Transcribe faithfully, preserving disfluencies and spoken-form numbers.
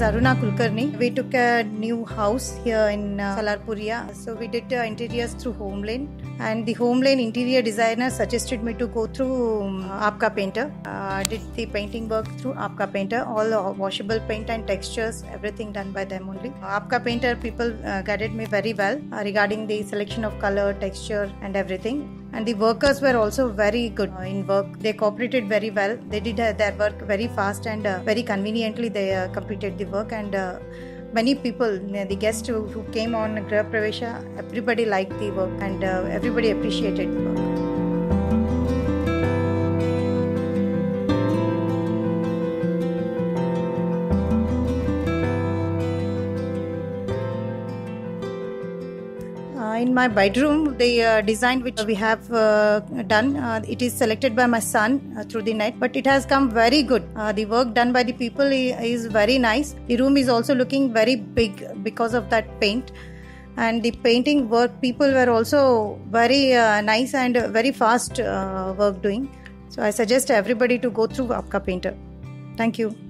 is Aruna Kulkarni. We took a new house here in uh, Salarpuriya. So we did uh, interiors through Homelane, and the Homelane interior designer suggested me to go through um, AapkaPainter. I uh, did the painting work through AapkaPainter, all uh, washable paint and textures, everything done by them only. Uh, AapkaPainter people uh, guided me very well uh, regarding the selection of color, texture and everything. And the workers were also very good in work. They cooperated very well. They did their work very fast and uh, very conveniently they uh, completed the work. And uh, many people, the guests who, who came on Griha Pravesha, everybody liked the work and uh, everybody appreciated the work. In my bedroom, the uh, design which we have uh, done, uh, it is selected by my son uh, through the net, but it has come very good. Uh, the work done by the people is very nice. The room is also looking very big because of that paint. And the painting work, people were also very uh, nice and very fast uh, work doing. So I suggest everybody to go through AapkaPainter. Thank you.